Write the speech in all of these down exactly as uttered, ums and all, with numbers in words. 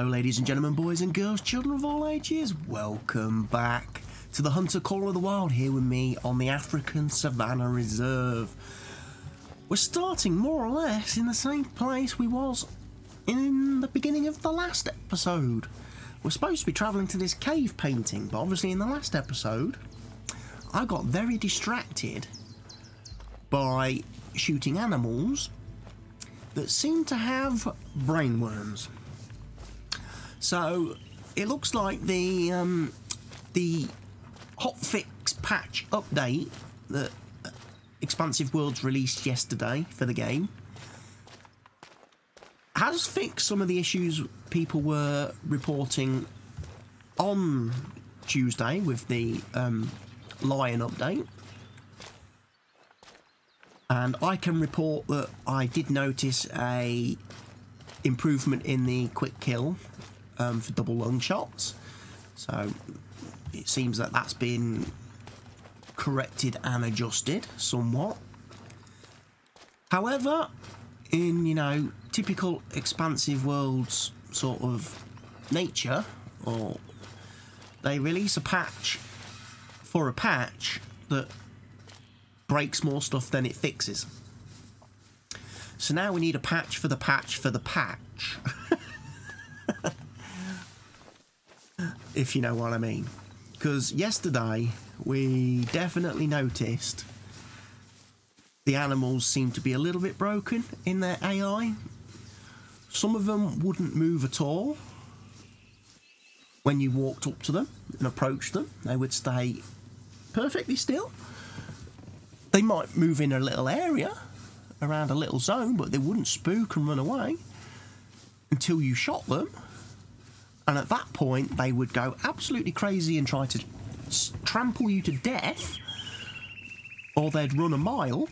Hello ladies and gentlemen, boys and girls, children of all ages, welcome back to the Hunter Call of the Wild, here with me on the African Savannah Reserve. We're starting more or less in the same place we was in the beginning of the last episode. We're supposed to be travelling to this cave painting, but obviously in the last episode I got very distracted by shooting animals that seem to have brainworms. So it looks like the um, the hotfix patch update that Expansive Worlds released yesterday for the game has fixed some of the issues people were reporting on Tuesday with the um, lion update. And I can report that I did notice a improvement in the quick kill. Um, for double lung shots, so it seems that that's been corrected and adjusted somewhat. However, in you know typical Expansive Worlds sort of nature, or they release a patch for a patch that breaks more stuff than it fixes. So now we need a patch for the patch for the patch. If you know what I mean, because yesterday we definitely noticed the animals seemed to be a little bit broken in their A I. Some of them wouldn't move at all when you walked up to them and approached them. They would stay perfectly still. They might move in a little area around a little zone, but they wouldn't spook and run away until you shot them. And at that point, they would go absolutely crazy and try to trample you to death, or they'd run a mile,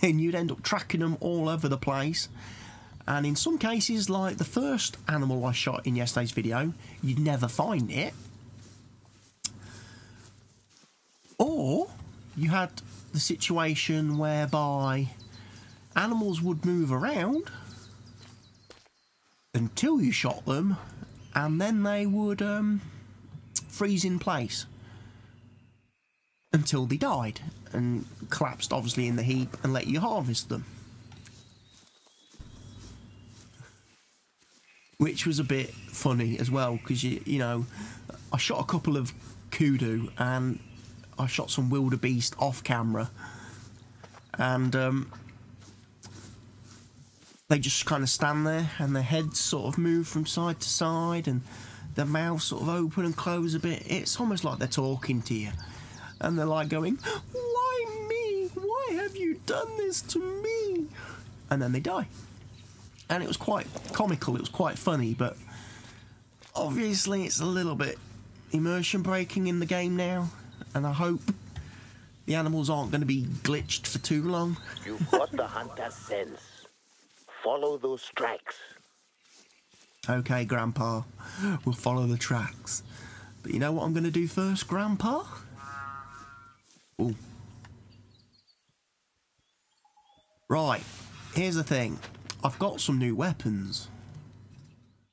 and you'd end up tracking them all over the place. And in some cases, like the first animal I shot in yesterday's video, you'd never find it. Or you had the situation whereby animals would move around until you shot them, and then they would um, freeze in place until they died and collapsed, obviously, in the heap and let you harvest them. Which was a bit funny as well, because, you, you know, I shot a couple of kudu and I shot some wildebeest off camera. And um, they just kind of stand there and their heads sort of move from side to side and their mouths sort of open and close a bit. It's almost like they're talking to you. And they're like going, "Why me? Why have you done this to me?" And then they die. And it was quite comical, it was quite funny, but obviously it's a little bit immersion breaking in the game now. And I hope the animals aren't going to be glitched for too long. You've got the hunter's sense. Follow those tracks. Okay, Grandpa. We'll follow the tracks. But you know what I'm going to do first, Grandpa? Ooh. Right. Here's the thing. I've got some new weapons.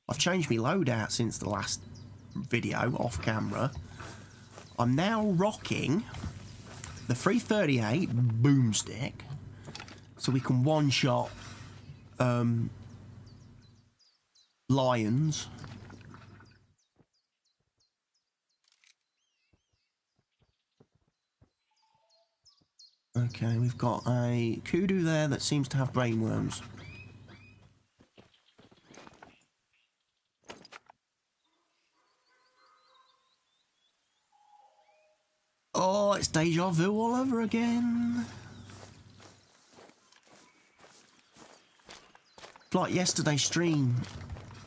I've changed my loadout since the last video, off camera. I'm now rocking the three thirty-eight boomstick. So we can one-shot Um, lions. Okay, we've got a kudu there that seems to have brainworms. Oh, it's deja vu all over again. Like yesterday's stream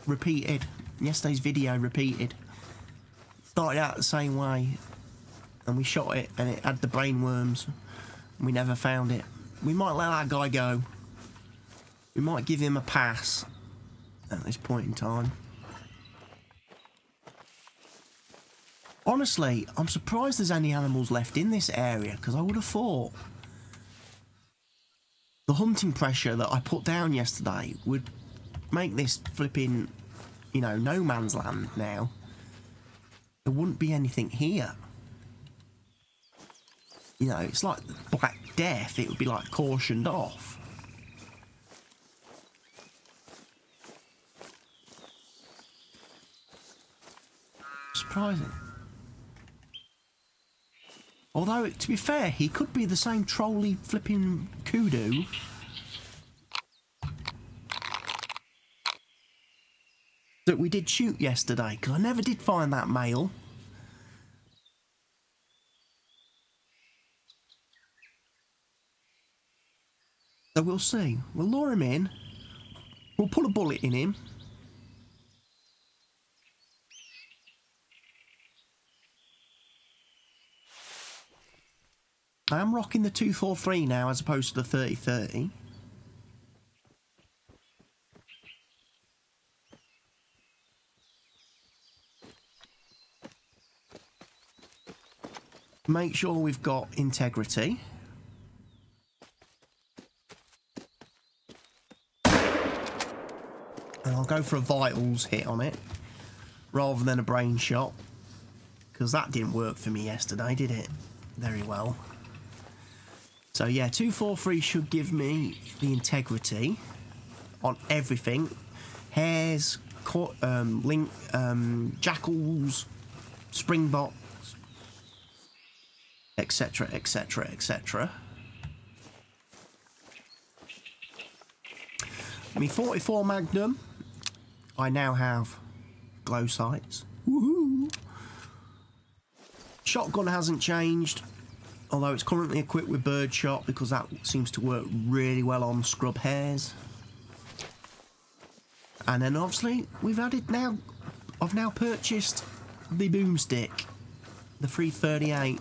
repeated, yesterday's video repeated. Started out the same way, and we shot it, and it had the brainworms. We never found it. We might let that guy go. We might give him a pass at this point in time. Honestly, I'm surprised there's any animals left in this area, because I would have thought the hunting pressure that I put down yesterday would make this flipping you know, no man's land now. There wouldn't be anything here. You know, it's like the Black Death. It would be like cautioned off. Surprising. Although, to be fair, he could be the same trolley flipping kudu. That we did shoot yesterday, because I never did find that male. So we'll see. We'll lure him in. We'll pull a bullet in him. I am rocking the two forty-three now as opposed to the thirty thirty. Make sure we've got integrity. And I'll go for a vitals hit on it rather than a brain shot, because that didn't work for me yesterday, did it? Very well. So yeah, two forty-three should give me the integrity on everything. Hares, um, link, um, jackals, springbok, etc, etc, et cetera. My forty-four Magnum, I now have glow sights. Woohoo! Shotgun hasn't changed, although it's currently equipped with birdshot because that seems to work really well on scrub hares. And then obviously we've added now. I've now purchased the boomstick, the three thirty-eight.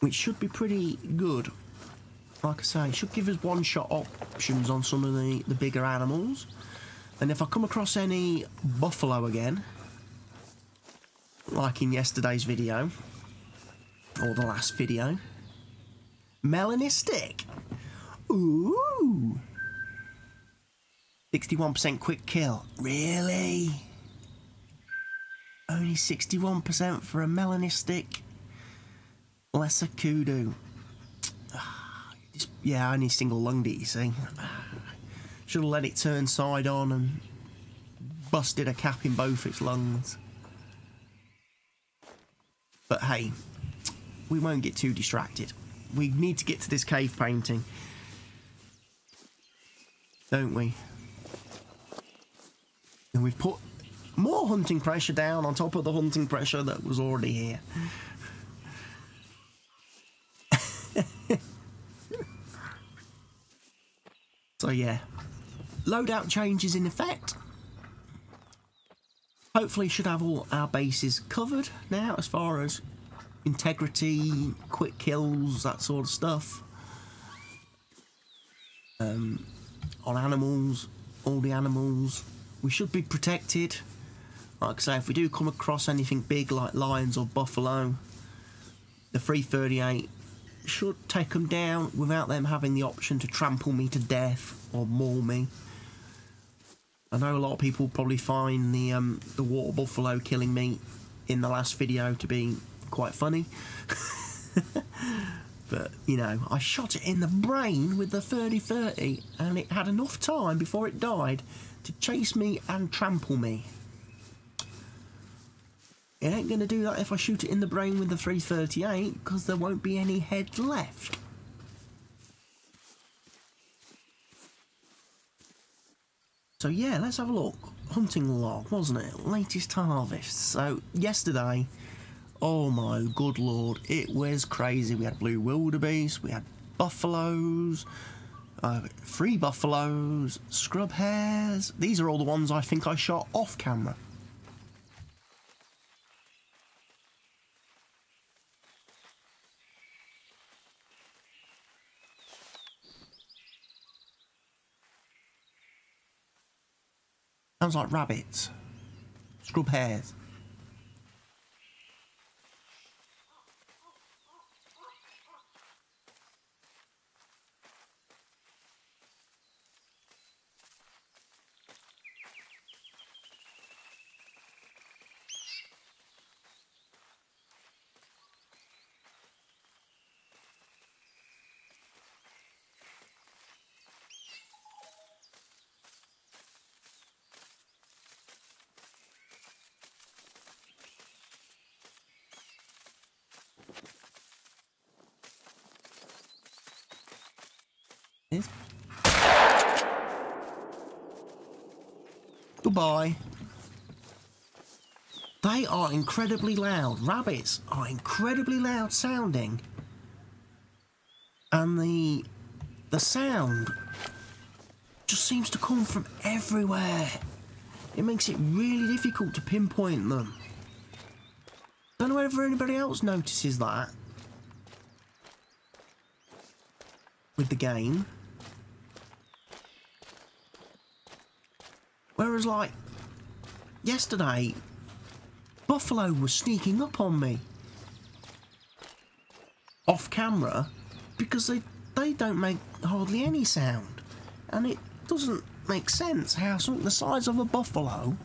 Which should be pretty good. Like I say, it should give us one-shot options on some of the, the bigger animals. And if I come across any buffalo again, like in yesterday's video, or the last video, melanistic. Ooh! sixty-one percent quick kill. Really? Only sixty-one percent for a melanistic. Lesser kudu. Yeah, I only single lunged it, you see. Should have let it turn side on and busted a cap in both its lungs. But hey, we won't get too distracted. We need to get to this cave painting, don't we? And we've put more hunting pressure down on top of the hunting pressure that was already here. So yeah, loadout changes in effect. Hopefully should have all our bases covered now as far as integrity, quick kills, that sort of stuff. Um, on animals, all the animals. We should be protected. Like I say, if we do come across anything big like lions or buffalo, the three thirty-eight should take them down without them having the option to trample me to death or maul me. I know a lot of people probably find the um, the water buffalo killing me in the last video to be quite funny. But, you know, I shot it in the brain with the thirty thirty and it had enough time before it died to chase me and trample me. It ain't going to do that if I shoot it in the brain with the three thirty-eight, because there won't be any head left. So yeah, let's have a look. Hunting log, wasn't it? Latest harvest. So yesterday, oh my good lord, it was crazy. We had blue wildebeest, we had buffaloes, uh, three buffaloes, scrub hares. These are all the ones I think I shot off camera. Sounds like rabbits. Scrub hares. is. Goodbye. They are incredibly loud. Rabbits are incredibly loud sounding. And the the sound just seems to come from everywhere. It makes it really difficult to pinpoint them. Don't know whether anybody else notices that with the game. Whereas, like, yesterday, buffalo was sneaking up on me off camera because they, they don't make hardly any sound. And it doesn't make sense how something the size of a buffalo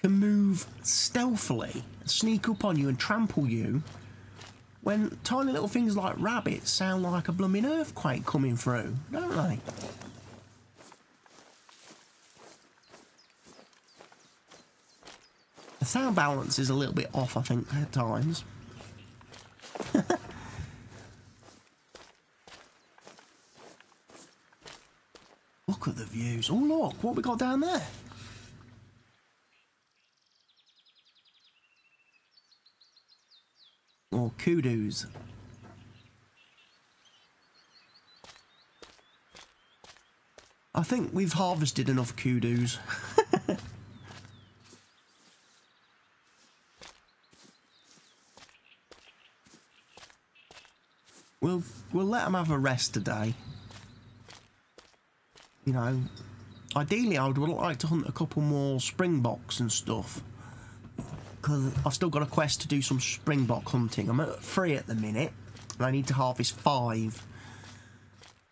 can move stealthily, sneak up on you and trample you, when tiny little things like rabbits sound like a blooming earthquake coming through, don't they? The sound balance is a little bit off, I think, at times. Look at the views. Oh, look, what we got down there. Or kudos. I think we've harvested enough kudos. we'll we'll let them have a rest today. You know, ideally I would like to hunt a couple more springboks and stuff, because I've still got a quest to do some springbok hunting. I'm at three at the minute, and I need to harvest five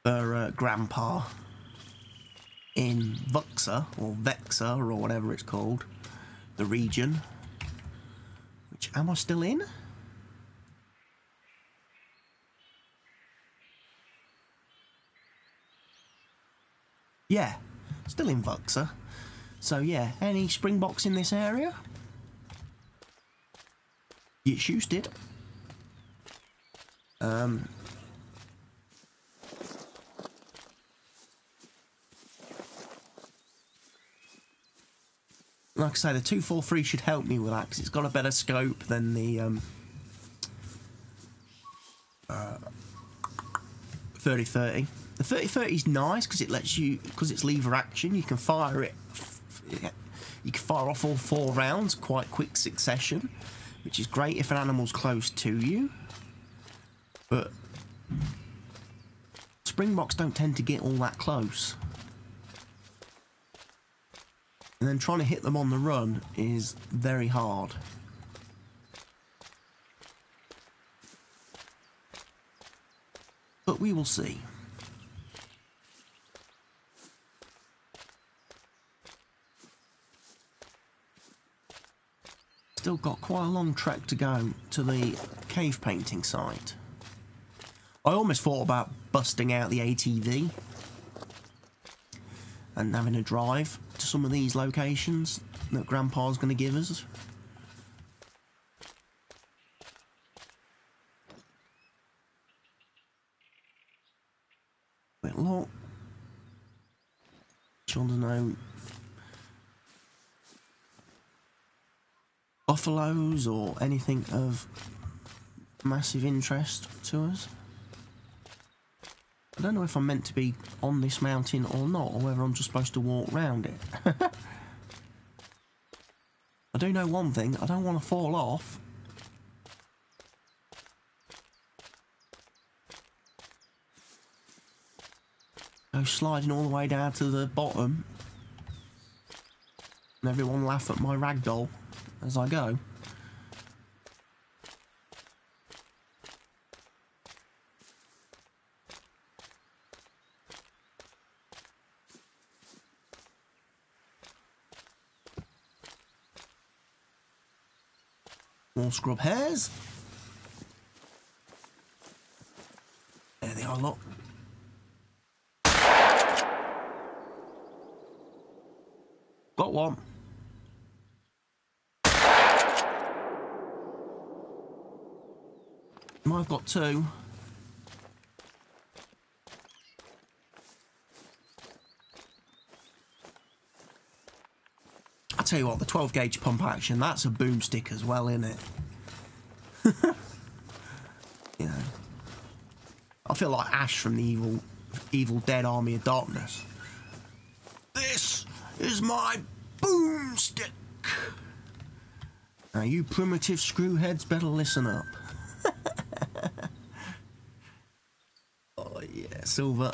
for uh, Grandpa in Vuxa, or Vexa, or whatever it's called, the region. Which, am I still in? Yeah, still in Vuxa. So yeah, any springboks in this area? Get shoosted. Um, like I say, the two four three should help me with that, because it's got a better scope than the um, uh, thirty thirty. The thirty thirty is nice because it lets you, because it's lever action, you can fire it. You can fire off all four rounds quite quick succession, which is great if an animal's close to you, but springboks don't tend to get all that close. And then trying to hit them on the run is very hard. But we will see. Still got quite a long trek to go to the cave painting site. I almost thought about busting out the A T V and having a drive to some of these locations that Grandpa's going to give us. Wait, look. Children know. Buffaloes or anything of massive interest to us. I don't know if I'm meant to be on this mountain or not, or whether I'm just supposed to walk round it. I do know one thing, I don't want to fall off. Go sliding all the way down to the bottom and everyone laugh at my ragdoll as I go. More scrub hairs. There they are, look. Got one. I've got two. tell you what, the twelve gauge pump action, that's a boomstick as well, isn't it? You know, I feel like Ash from the evil, evil Dead Army of Darkness. This is my boomstick. Now you primitive screwheads better listen up. Oh yeah, silver.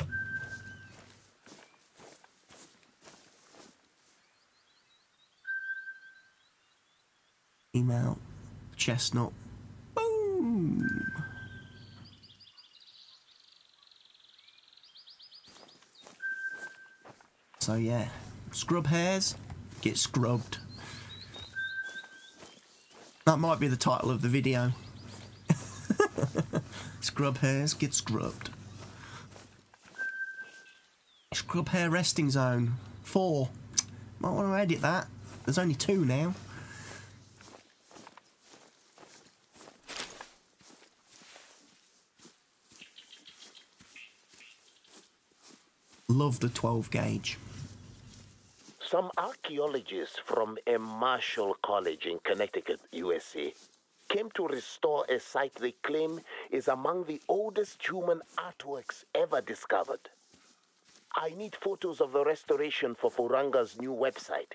Email, chestnut, boom. So yeah, scrub hairs, get scrubbed. That might be the title of the video. Scrub hairs, get scrubbed. Scrub hair resting zone, four. Might want to edit that. There's only two now. Love the twelve gauge. Some archaeologists from a Marshall College in Connecticut, U S A, came to restore a site they claim is among the oldest human artworks ever discovered. I need photos of the restoration for Furanga's new website.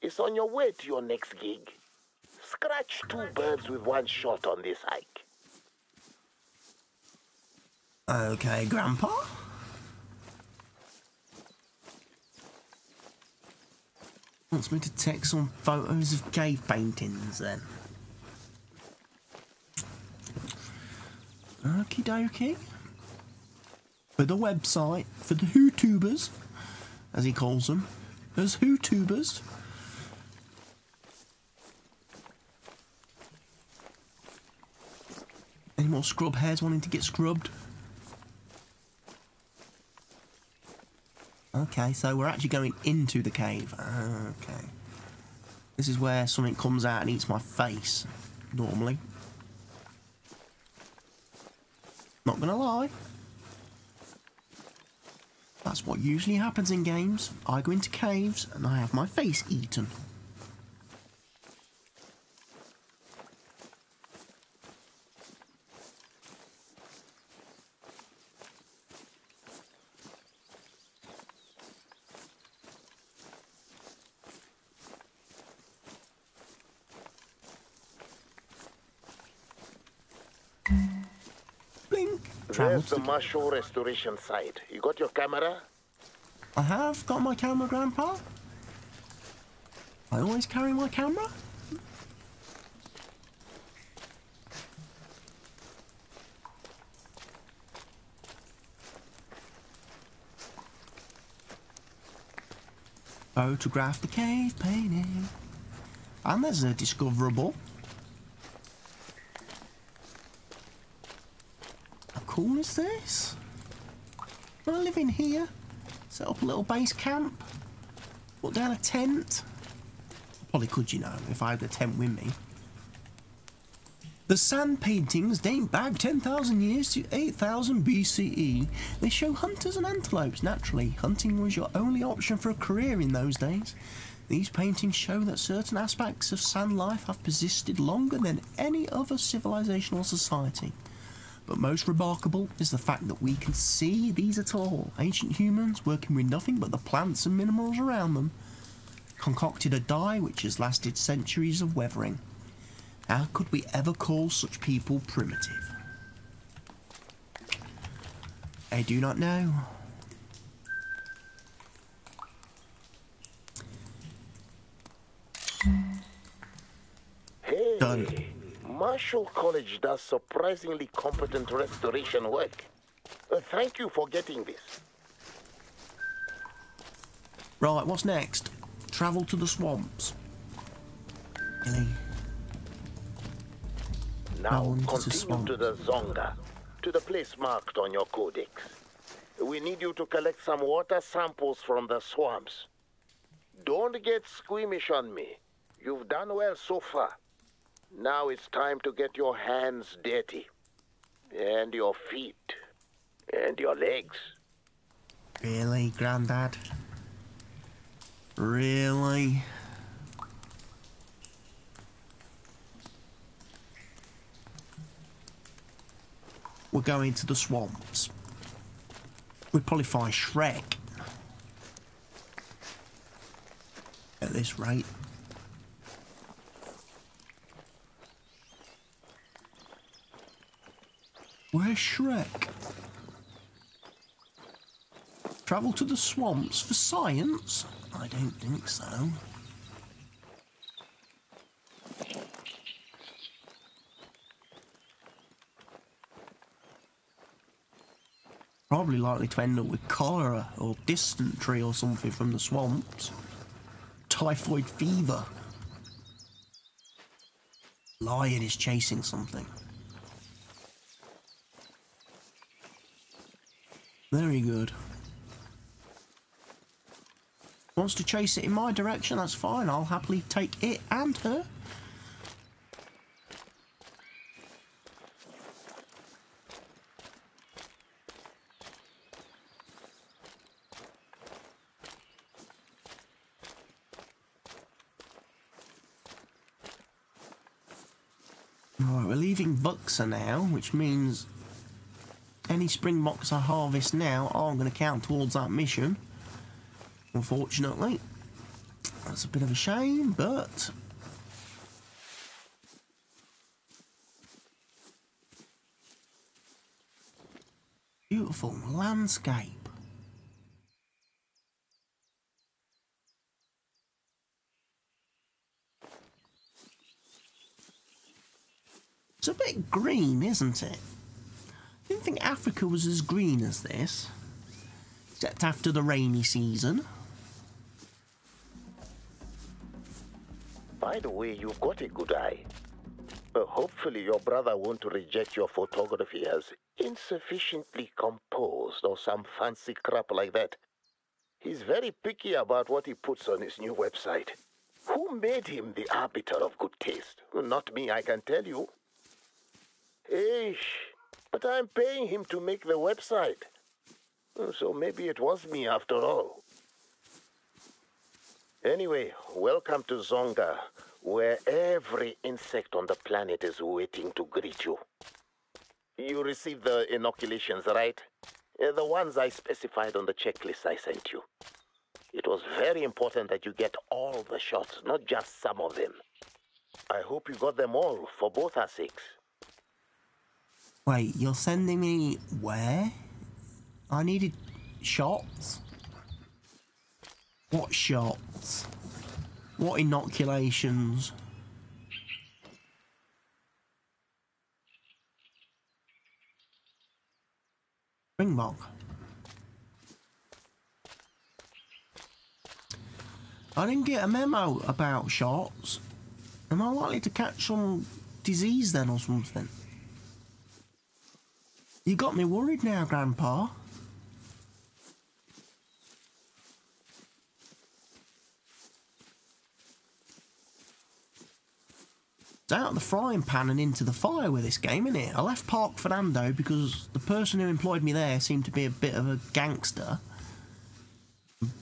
It's on your way to your next gig. Scratch two birds with one shot on this hike. Okay, Grandpa? Wants me to take some photos of cave paintings then. Okie dokie. For the website, for the Hootubers, as he calls them, as Hootubers. Any more scrub hairs wanting to get scrubbed? Okay, so we're actually going into the cave. Okay. This is where something comes out and eats my face, normally. Not gonna lie. That's what usually happens in games. I go into caves and I have my face eaten. There's the Marshall restoration site. You got your camera? I have got my camera, Grandpa. I always carry my camera. Photograph the cave painting. And there's a discoverable. How cool is this? I live in here, set up a little base camp, put down a tent. Probably could, you know, if I had a tent with me. The sand paintings date back ten thousand years to eight thousand B C E. They show hunters and antelopes. Naturally, hunting was your only option for a career in those days. These paintings show that certain aspects of sand life have persisted longer than any other civilization or society. But most remarkable is the fact that we can see these at all. Ancient humans, working with nothing but the plants and minerals around them, concocted a dye which has lasted centuries of weathering. How could we ever call such people primitive? I do not know. Hey. Done. Marshall College does surprisingly competent restoration work. Uh, thank you for getting this. Right, what's next? Travel to the swamps. Really? Now continue to the, swamp. to the Zonga, to the place marked on your codex. We need you to collect some water samples from the swamps. Don't get squeamish on me. You've done well so far. Now it's time to get your hands dirty, and your feet, and your legs. Really, Grandad? Really? we're going to the swamps. We'd probably find Shrek at this rate. Where's Shrek? Travel to the swamps for science? I don't think so. Probably likely to end up with cholera or dysentery or something from the swamps. Typhoid fever. Lion is chasing something. Very good. Wants to chase it in my direction, that's fine. I'll happily take it and her. Alright, we're leaving Vuxa now, which means any springboks I harvest now aren't going to count towards that mission. Unfortunately, that's a bit of a shame, but beautiful landscape. It's a bit green, isn't it? I didn't think Africa was as green as this, except after the rainy season. By the way, you've got a good eye. But hopefully your brother won't reject your photography as insufficiently composed or some fancy crap like that. He's very picky about what he puts on his new website. Who made him the arbiter of good taste? Not me, I can tell you. Eish, but I'm paying him to make the website. So maybe it was me after all. Anyway, welcome to Zonga, where every insect on the planet is waiting to greet you. You received the inoculations, right? The ones I specified on the checklist I sent you. It was very important that you get all the shots, not just some of them. I hope you got them all, for both our sakes. Wait, you're sending me where? I needed shots? What shots? What inoculations? Springbok. I didn't get a memo about shots. Am I likely to catch some disease then or something? You got me worried now, Grandpa. Out of the frying pan and into the fire with this game, isn't it? I left Parque Fernando because the person who employed me there seemed to be a bit of a gangster,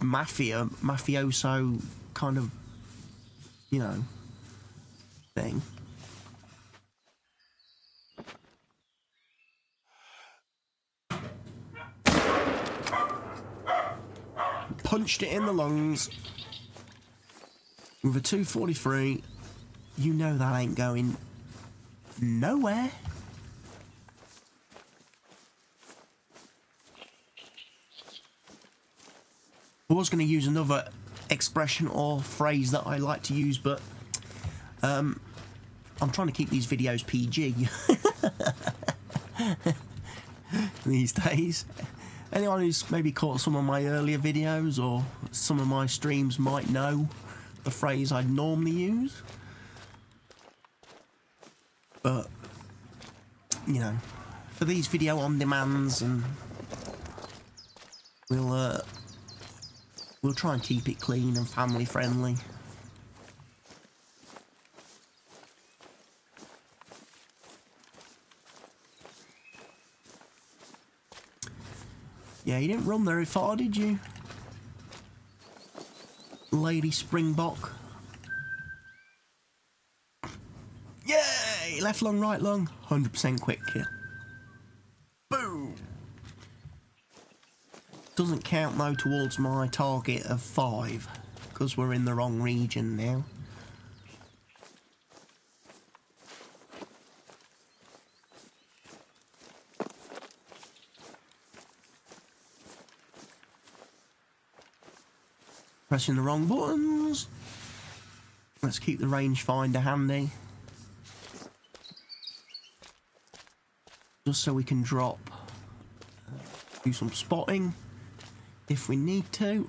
mafia, mafioso kind of, you know, thing. Punched it in the lungs with a two forty-three. You know that ain't going nowhere. I was going to use another expression or phrase that I like to use, but um, I'm trying to keep these videos P G these days. Anyone who's maybe caught some of my earlier videos or some of my streams might know the phrase I'd normally use. But, you know, for these video on demands, and we'll, uh, we'll try and keep it clean and family friendly. Yeah, you didn't run very far, did you? Lady Springbok. Left lung, right lung, one hundred percent quick kill. Doesn't count though towards my target of five, because we're in the wrong region now. Pressing the wrong buttons. Let's keep the rangefinder handy, just so we can drop, do some spotting if we need to.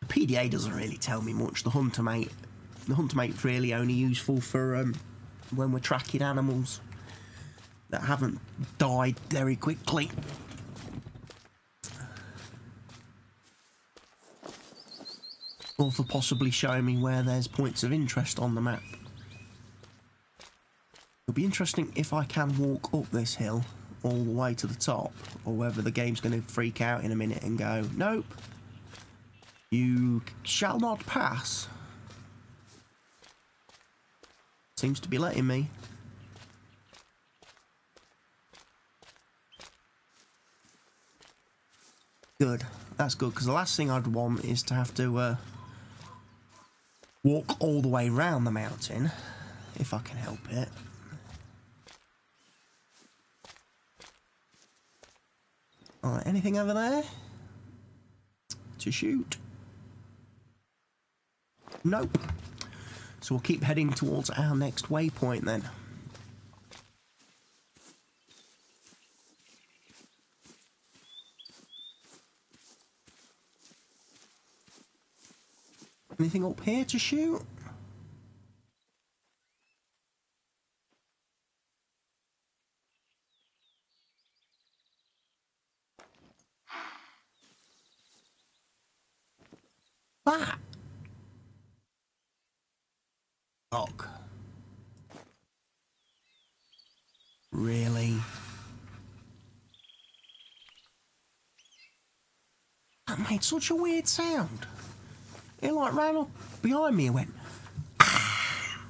The P D A doesn't really tell me much. The hunter mate, the hunter mate's really only useful for um, when we're tracking animals that haven't died very quickly. Or for possibly showing me where there's points of interest on the map. It'll be interesting if I can walk up this hill all the way to the top, or whether the game's going to freak out in a minute and go, nope, you shall not pass. Seems to be letting me. Good, that's good, because the last thing I'd want is to have to uh, walk all the way round the mountain, if I can help it. Alright, anything over there to shoot? Nope. So we'll keep heading towards our next waypoint then. Anything up here to shoot? That rock. Really? That made such a weird sound. It like ran up behind me and went. Ah.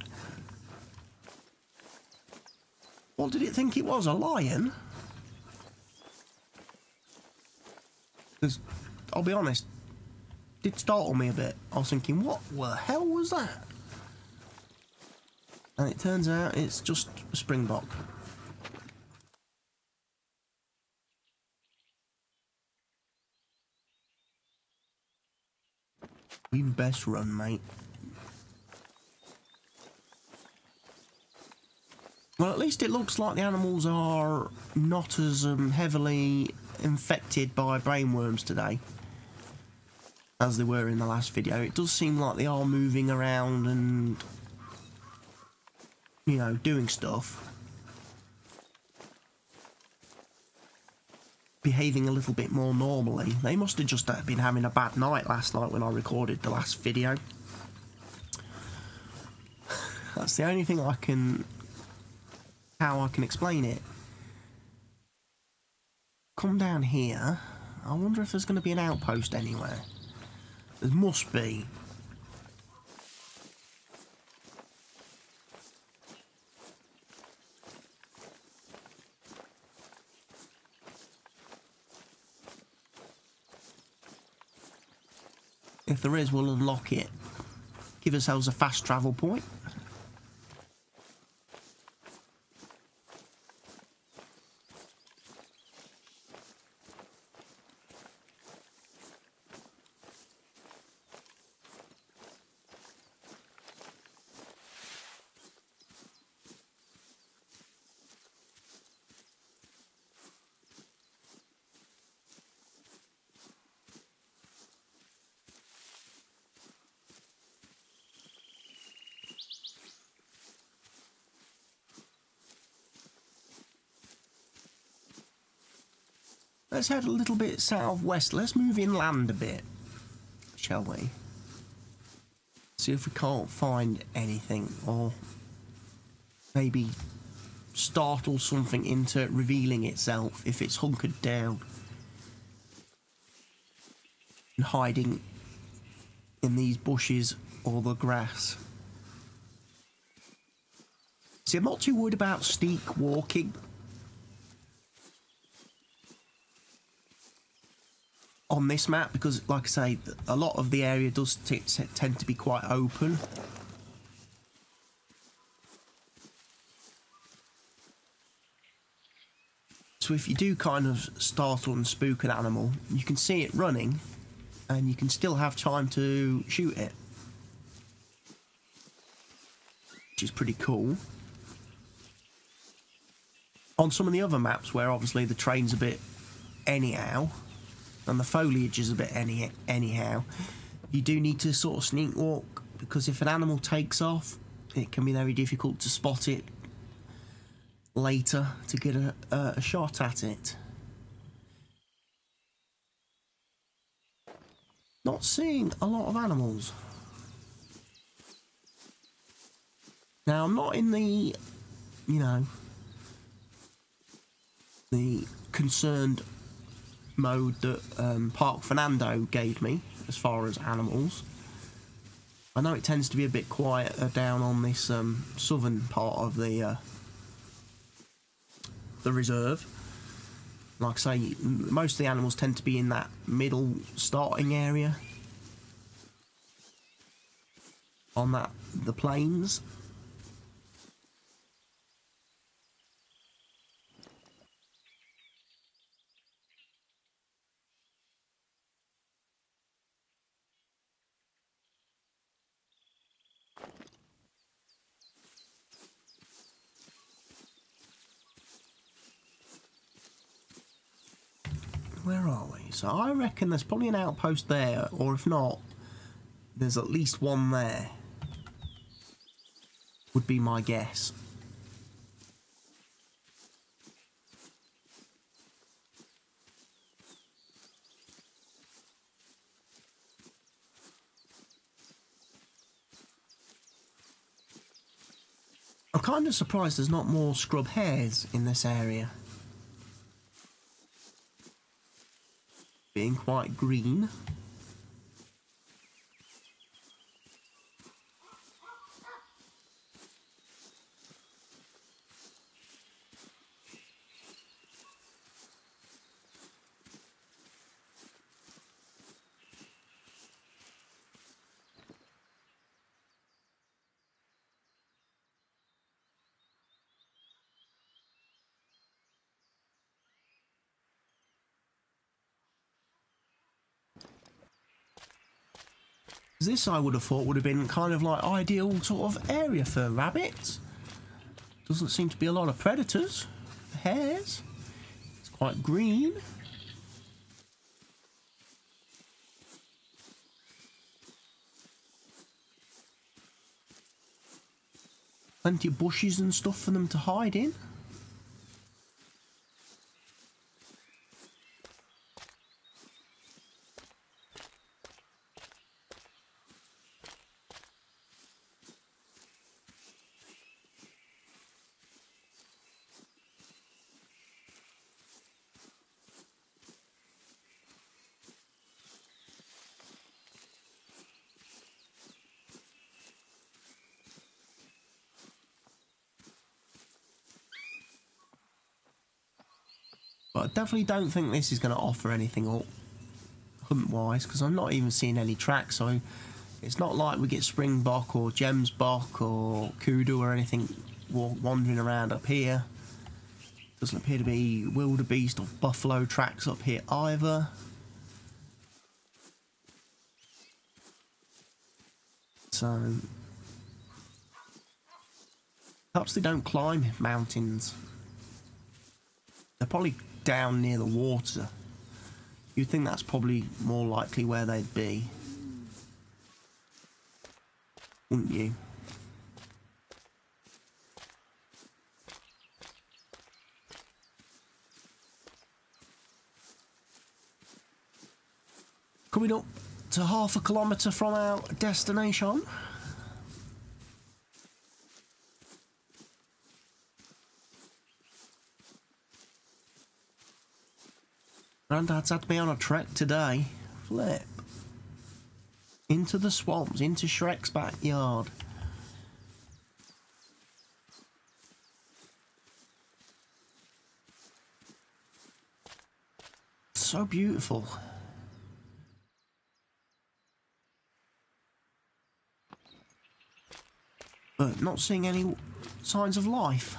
What did it think it was? A lion? Because I'll be honest, did startle me a bit. I was thinking, what the hell was that? And it turns out it's just a springbok. We best run, mate. Well, at least it looks like the animals are not as um, heavily infected by brainworms today as they were in the last video. It does seem like they are moving around and, you know, doing stuff. Behaving a little bit more normally. They must have just been having a bad night last night when I recorded the last video. That's the only thing I can... how I can explain it. Come down here. I wonder if there's going to be an outpost anywhere. There must be. If there is, we'll unlock it. Give ourselves a fast travel point. Let's head a little bit southwest. Let's move inland a bit, shall we? See if we can't find anything, or maybe startle something into revealing itself if it's hunkered down and hiding in these bushes or the grass. See, I'm not too worried about steep walking. on this map, because like I say, a lot of the area does t t tend to be quite open. So if you do kind of startle and spook an animal, you can see it running and you can still have time to shoot it, which is pretty cool. On some of the other maps where obviously the train's a bit anyhow and the foliage is a bit any anyhow, you do need to sort of sneak walk, because if an animal takes off, it can be very difficult to spot it later to get a, a shot at it. Not seeing a lot of animals. Now, I'm not in the, you know, the concerned mode that um, Parque Fernando gave me as far as animals. I know it tends to be a bit quieter down on this um, southern part of the uh, the reserve. Like I say, most of the animals tend to be in that middle starting area on that the plains. Where are we? So I reckon there's probably an outpost there, or if not, there's at least one there, would be my guess. I'm kind of surprised there's not more scrub hares in this area, being quite green. This I would have thought would have been kind of like ideal sort of area for rabbits. Doesn't seem to be a lot of predators. The hares. It's quite green. Plenty of bushes and stuff for them to hide in. But I definitely don't think this is going to offer anything up hunt-wise, because I'm not even seeing any tracks, so it's not like we get springbok or gemsbok or kudu or anything wandering around up here. Doesn't appear to be wildebeest or buffalo tracks up here either. So perhaps they don't climb mountains. They're probably down near the water. You'd think that's probably more likely where they'd be, wouldn't you? Coming up to half a kilometre from our destination. Granddad's had me on a trek today. Flip. Into the swamps, into Shrek's backyard. So beautiful. but not seeing any signs of life.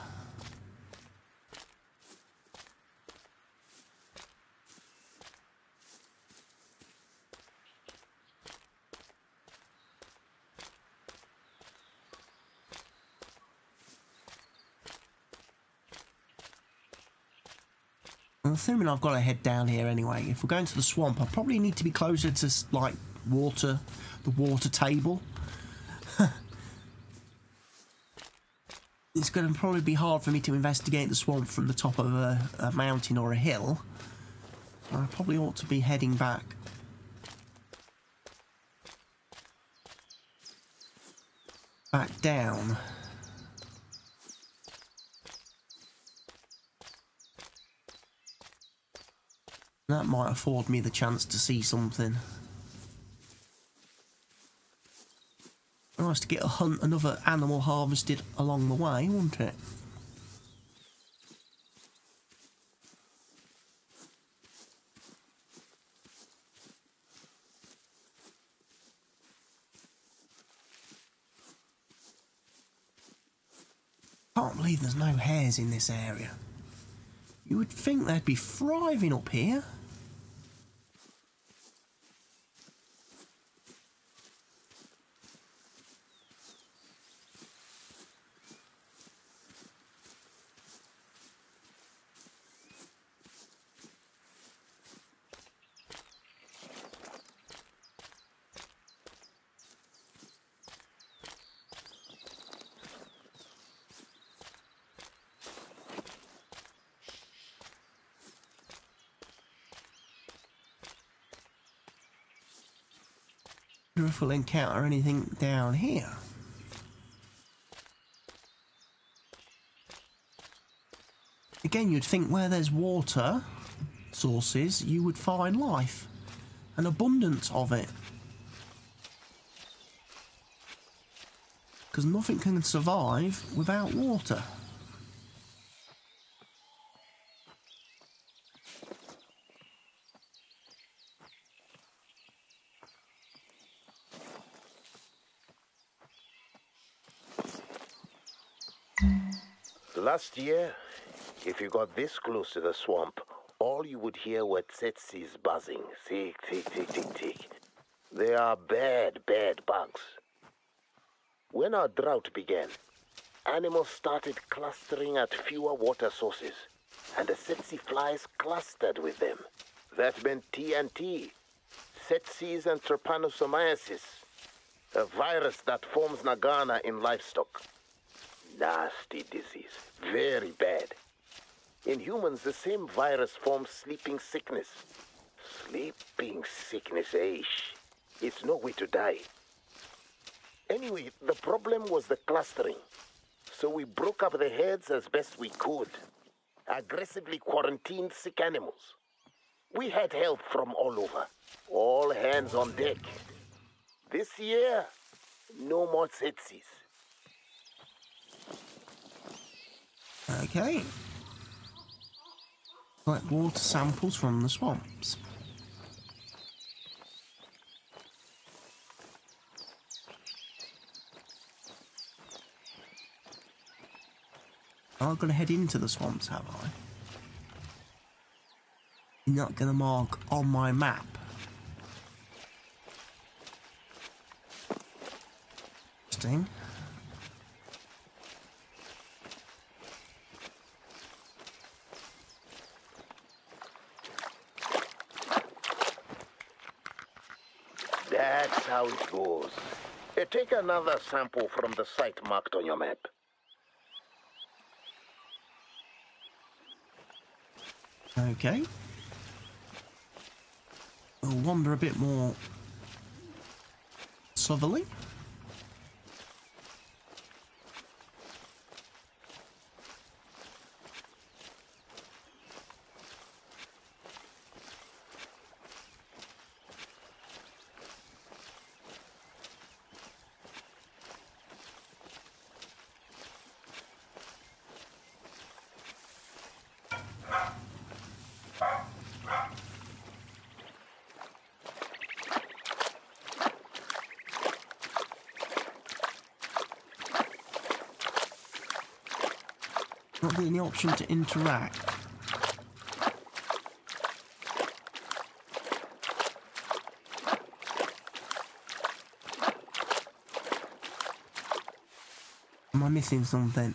I'm assuming I've got to head down here anyway. If we're going to the swamp, I probably need to be closer to, like, water, the water table. It's going to probably be hard for me to investigate the swamp from the top of a, a mountain or a hill. So I probably ought to be heading back. Back down. That might afford me the chance to see something. Nice to get a hunt, another animal harvested along the way, wouldn't it? Can't believe there's no hares in this area. You would think they'd be thriving up here. If we'll encounter anything down here. Again, you'd think where there's water sources, you would find life, an abundance of it. Because nothing can survive without water. Last year, if you got this close to the swamp, all you would hear were tsetsis buzzing. Tick, tick, tick, tick, tick. They are bad, bad bugs. When our drought began, animals started clustering at fewer water sources, and the tsetsi flies clustered with them. That meant T N T, tsetsis and trypanosomiasis, a virus that forms nagana in livestock. Nasty disease. Very bad. In humans, the same virus forms sleeping sickness. Sleeping sickness, eh? It's no way to die. Anyway, the problem was the clustering. So we broke up the herds as best we could. Aggressively quarantined sick animals. We had help from all over. All hands on deck. This year, no more tsetsis. Okay. Collect water samples from the swamps. I'm not going to head into the swamps, have I? You're not going to mark on my map. Interesting. That's how it goes. You take another sample from the site marked on your map. Okay. We'll wander a bit more southerly. not the option to interact. Am I missing something?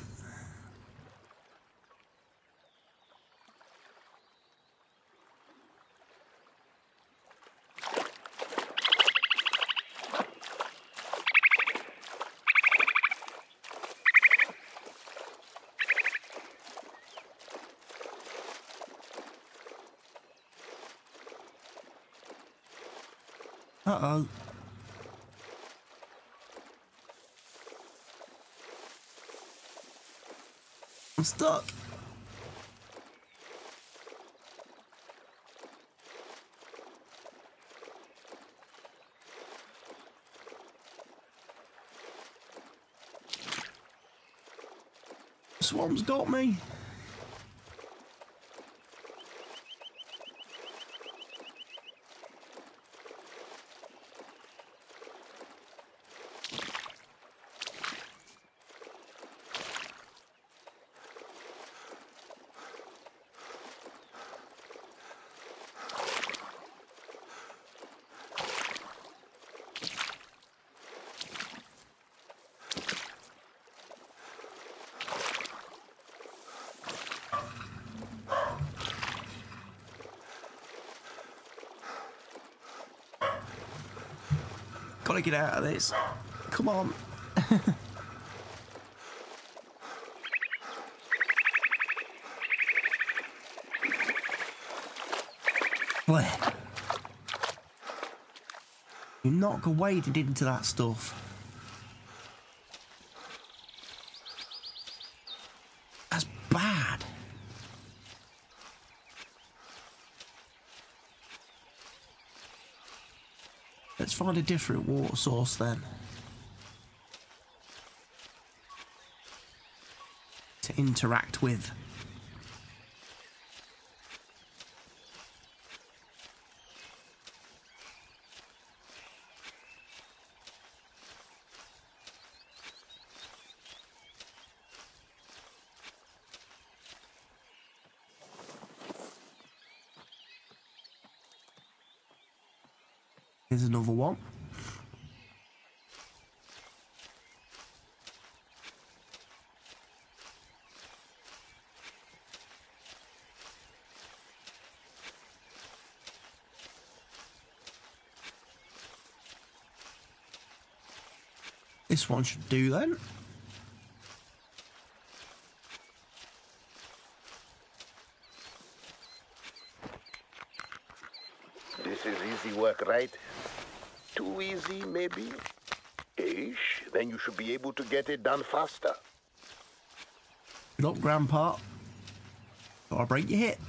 Uh-oh. I'm stuck. The swarm's got me. Gotta get out of this. Come on. What? You're not waded into that stuff. That's bad. Let's find a different water source then. To interact with. Here's another one. This one should do then. This is easy work, right? Too easy, maybe? Ish, then you should be able to get it done faster. Good luck, Grandpa. Gotta break your hip.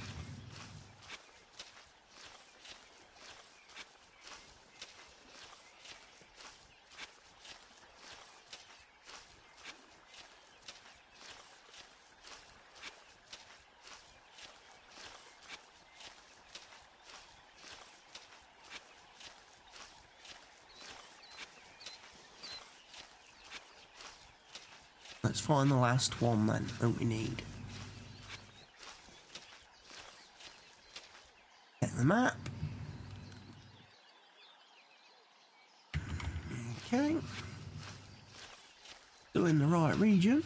Let's find the last one then that we need. Get the map. Okay. Still in the right region.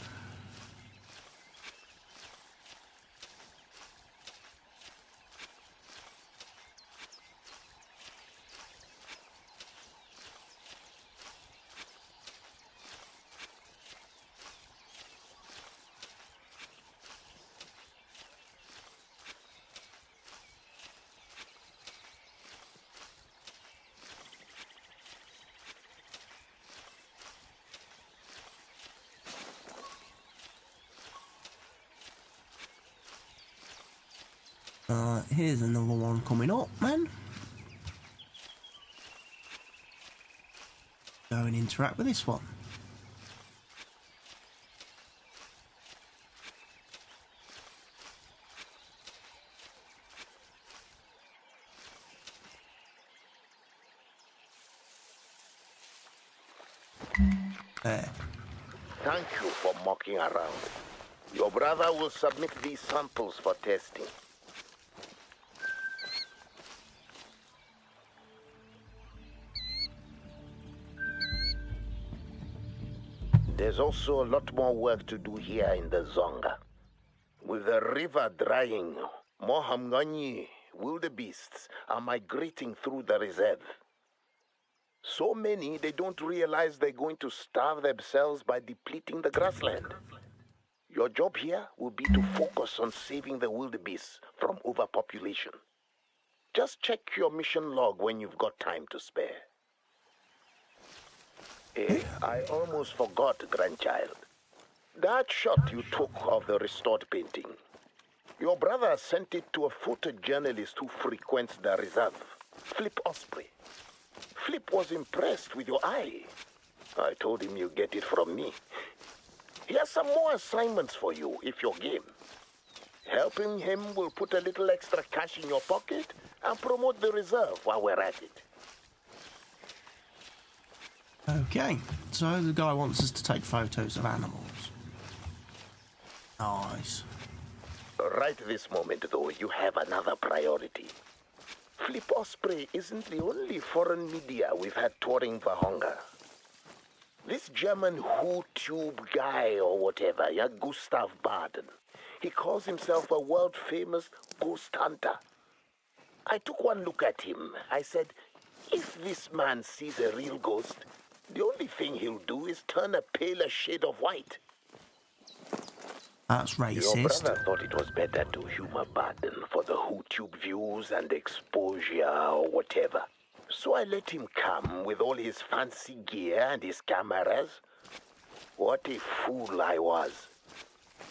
Uh, here's another one coming up, man. Go and interact with this one. There. Thank you for mucking around. Your brother will submit these samples for testing. There's also a lot more work to do here in the Zonga. With the river drying, Mohamganyi, wildebeests, are migrating through the reserve. So many, they don't realize they're going to starve themselves by depleting the grassland. Your job here will be to focus on saving the wildebeests from overpopulation. Just check your mission log when you've got time to spare. Eh, I almost forgot, grandchild. That shot you took of the restored painting. Your brother sent it to a photojournalist who frequents the reserve, Flip Osprey. Flip was impressed with your eye. I told him you get it from me. He has some more assignments for you, if you're game. Helping him will put a little extra cash in your pocket and promote the reserve while we're at it. Okay, so the guy wants us to take photos of animals. Nice. Right this moment, though, you have another priority. Flip Osprey isn't the only foreign media we've had touring Vahonga. This German Who-Tube guy or whatever, yeah, Gustav Baden, he calls himself a world-famous ghost hunter. I took one look at him. I said, if this man sees a real ghost, the only thing he'll do is turn a paler shade of white. That's racist. Your brother thought it was better to humor Baden for the Who-Tube views and exposure or whatever. So I let him come with all his fancy gear and his cameras. What a fool I was.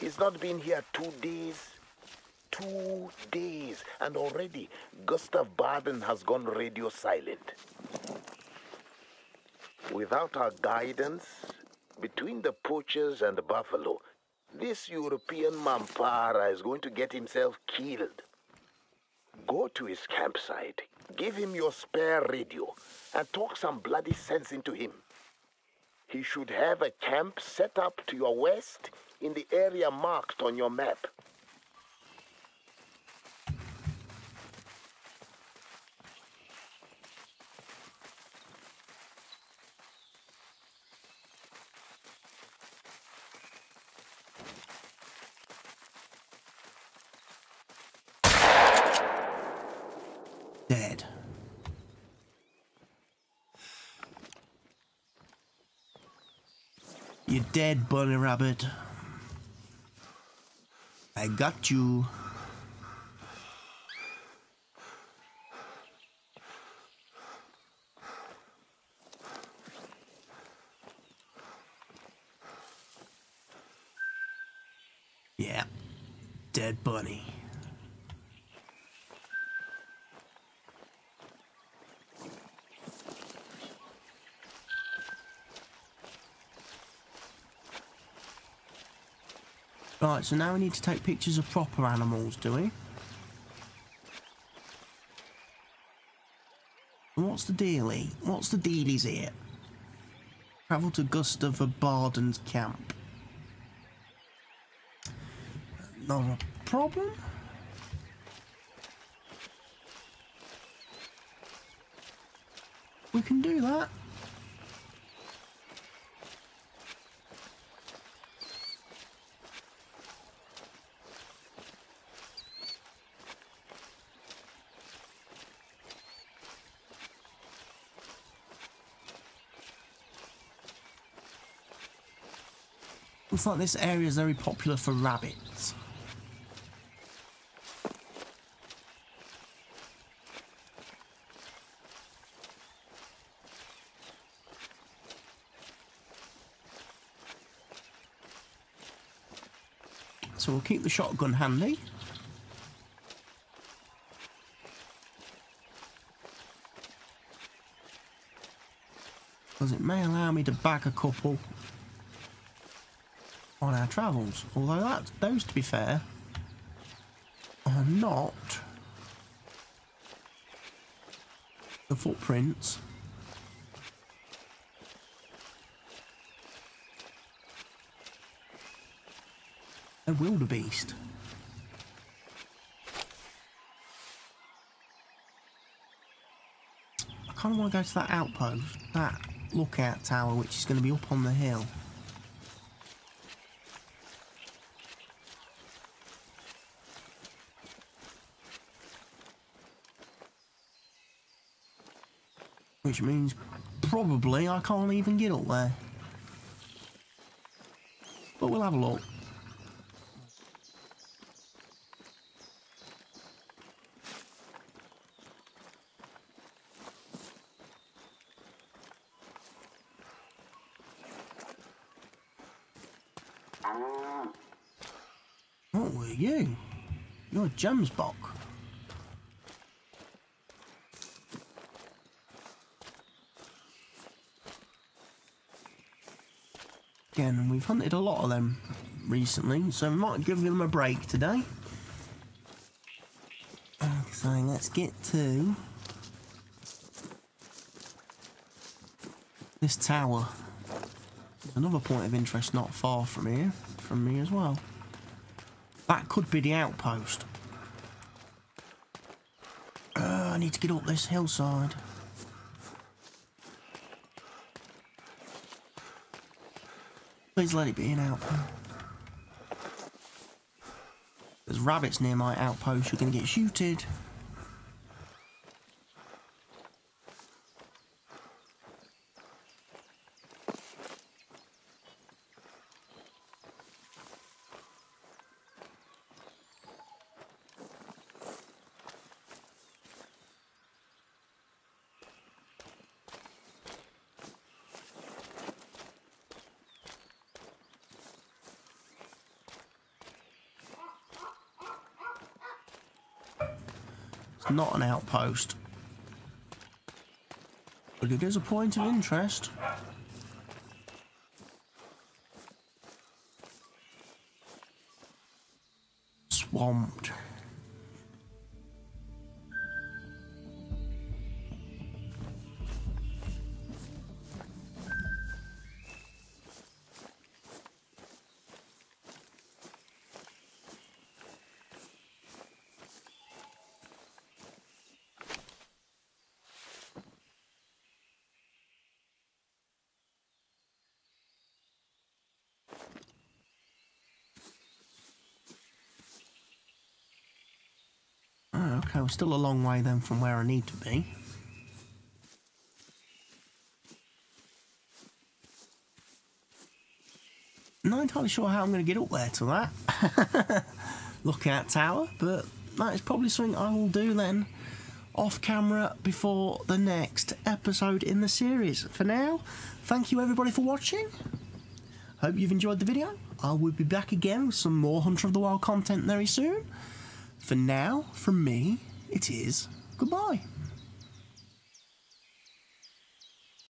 He's not been here two days. Two days. And already, Gustav Baden has gone radio silent. Without our guidance, between the poachers and the buffalo, this European Mampara is going to get himself killed. Go to his campsite, give him your spare radio, and talk some bloody sense into him. He should have a camp set up to your west in the area marked on your map. You're dead, bunny rabbit. I got you. Yeah, dead bunny. Right, so now we need to take pictures of proper animals, do we? And what's the dealie? What's the dealies here? Travel to Gustav Baden's camp. Not a problem. We can do that. Looks like this area is very popular for rabbits. So we'll keep the shotgun handy. Because it may allow me to bag a couple on our travels, although that those, to be fair, are not the footprints they the wildebeest. I kind of want to go to that outpost, that lookout tower, which is going to be up on the hill. Which means probably I can't even get up there. But we'll have a look. What were you? You're a gemsbok. Again, we've hunted a lot of them recently, so we might give them a break today. So let's get to this tower. Another point of interest not far from here, from me as well. That could be the outpost. Uh, I need to get up this hillside. Please let it be an outpost. There's rabbits near my outpost, you're going to get shooted. Not an outpost, but it is a point of interest. Swamped. Okay, we're still a long way then from where I need to be. Not entirely sure how I'm going to get up there to that lookout tower, but that is probably something I will do then off camera before the next episode in the series. For now, thank you everybody for watching. Hope you've enjoyed the video. I will be back again with some more Hunter of the Wild content very soon. For now, from me, it is goodbye.